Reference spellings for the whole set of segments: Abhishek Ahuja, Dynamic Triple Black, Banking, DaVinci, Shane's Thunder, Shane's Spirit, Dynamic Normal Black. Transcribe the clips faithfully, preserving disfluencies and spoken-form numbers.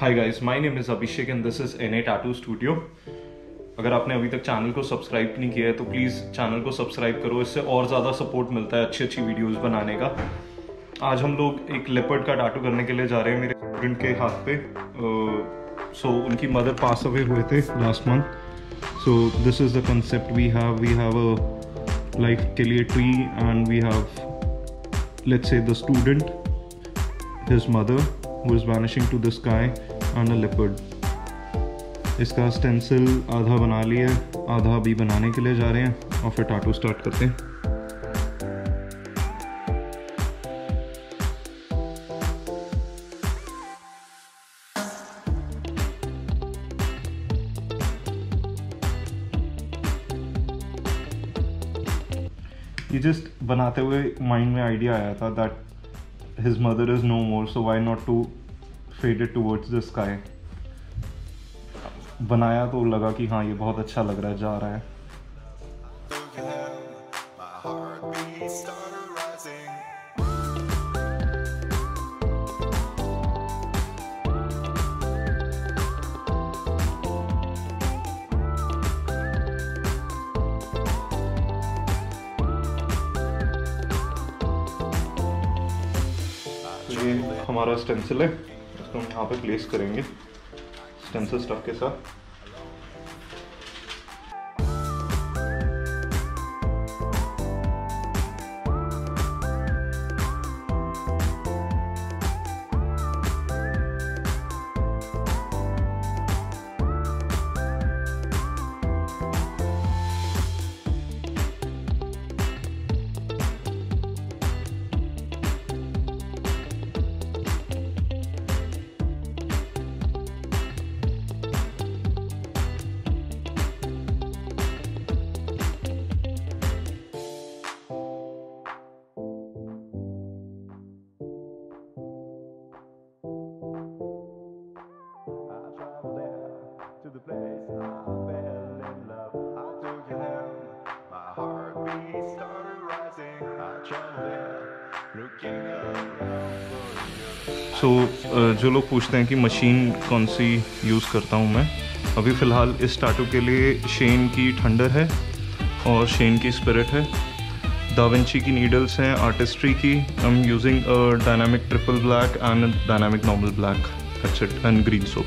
Hi guys, my name is Abhishek and this is an tattoo studio. अगर आपने अभी तक चैनल को सब्सक्राइब नहीं किया है तो प्लीज़ चैनल को सब्सक्राइब करो, इससे और ज़्यादा सपोर्ट मिलता है अच्छी अच्छी वीडियोस बनाने का। आज हम लोग एक लेपर्ड का टैटू करने के लिए जा रहे हैं। मेरे स्टूडेंट के हाथ पे सो uh, so, उनकी मदर पास अवे हुए थे last month. So this is the concept we have we have a life के लिए tree and we have let's say the student, his mother who is vanishing to the sky and a leopard। इसका stencil आधा बना लिया, आधा भी बनाने के लिए जा रहे हैं और फिर टैटू स्टार्ट करते हैं। ये जस्ट बनाते हुए माइंड में आइडिया आया था that his mother is no more, so why not to fade it towards the sky। बनाया तो लगा कि हाँ ये बहुत अच्छा लग रहा है, जा रहा है। ये हमारा स्टेंसिल है, इसको हम यहाँ पे प्लेस करेंगे स्टेंसिल स्टफ के साथ। तो जो लोग पूछते हैं कि मशीन कौन सी यूज़ करता हूँ मैं, अभी फ़िलहाल इस टैटू के लिए शेन की थंडर है और शेन की स्पिरिट है। दाविंची की नीडल्स हैं आर्टिस्ट्री की। I am using dynamic triple black and dynamic normal black, that's it, and green soap.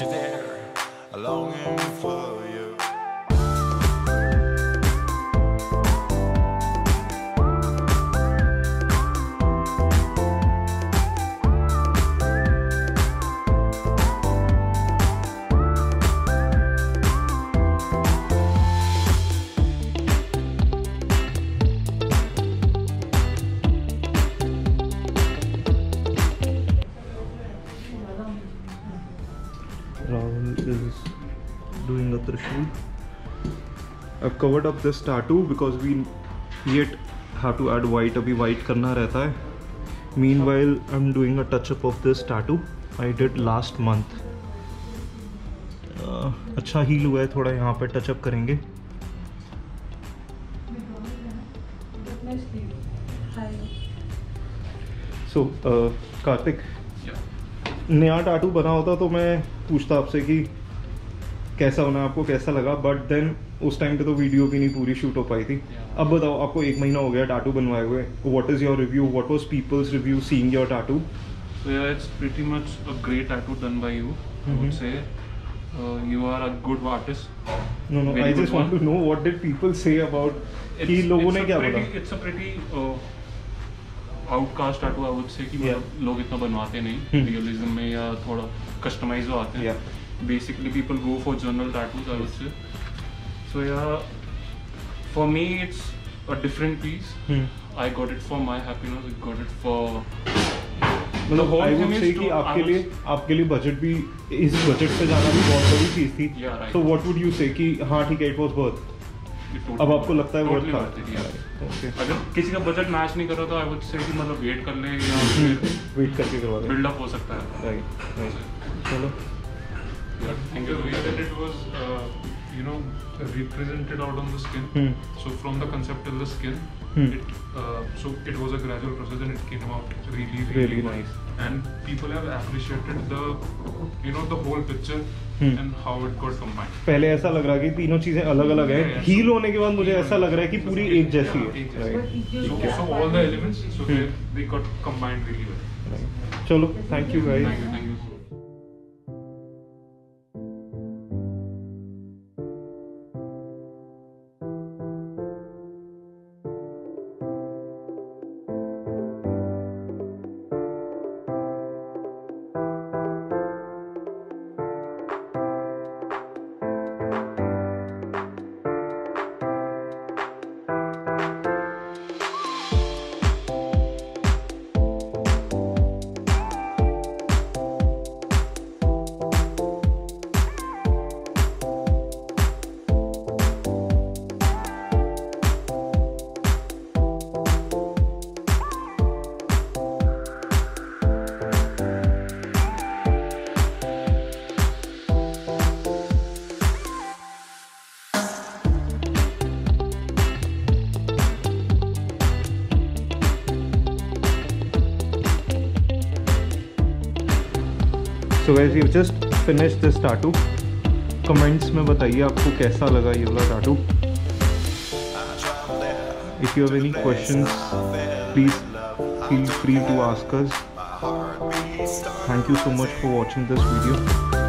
There, longing for you. Rahul is doing a trishul. I've covered up this tattoo because we yet have to add white. अभी white करना रहता है. Meanwhile, I'm doing a touch-up of this tattoo. I did last month. Uh, अच्छा heal हुआ है थोड़ा, यहाँ पे touch-up करेंगे. So uh, कार्तिक, नया टाटू बना होता तो मैं पूछता आपसे कि कैसा होना, आपको कैसा लगा, बट देन उस टाइम पे तो वीडियो भी नहीं पूरी शूट हो पाई थी. अब बताओ, आपको एक महीना हो गया टाटू बनवाए हुए, what is your review, what was people's review seeing your tattoo? So yeah it's pretty much a great tattoo done by you, I would say. You are a good artist. No, no. Very I just want one. to know what did people say about. कि लोगों ने क्या बोला? It's a pretty uh, outcast tattoo. I would say कि yeah. लोग इतना बनवाते नहीं realism में, या थोड़ा customize हो आते हैं. Yeah. Basically, people go for general tattoos. I would say. So yeah, for me it's a different piece. Hmm. I got it for my happiness. I got it for. मतलब आई would say कि आपके लिए आपके लिए budget भी, इस budget पे जाना भी बहुत बड़ी चीज थी. सो व्हाट वुड यू से कि हाँ ठीक है, इट वाज वर्थ, अब आपको लगता है वर्थ था? ओके, अगर किसी का बजट मैच नहीं कर रहा तो आई वुड से कि मतलब वेट कर ले, या वेट करके करवा ले, बिल्ड अप हो सकता है. राइट, चलो यार, thank you. It was you know represented out on the skin. Hmm. So from the concept till the skin. Hmm. It uh, so it was a gradual process and it came out really really, really nice. nice and people have appreciated the you know the whole picture. Hmm. And how it got combined. पहले ऐसा लग रहा है कि तीनों चीजें अलग-अलग हैं, हील होने के बाद मुझे ऐसा लग रहा है कि पूरी एक जैसी है. Right. So all the elements so they they got combined really well. Right. चलो, thank you guys. Thank you, thank you. So guys, we've just finished this tattoo. Comments में बताइए आपको कैसा लगा ये वाला tattoo. If you have any questions, please feel free to ask us. Thank you so much for watching this video.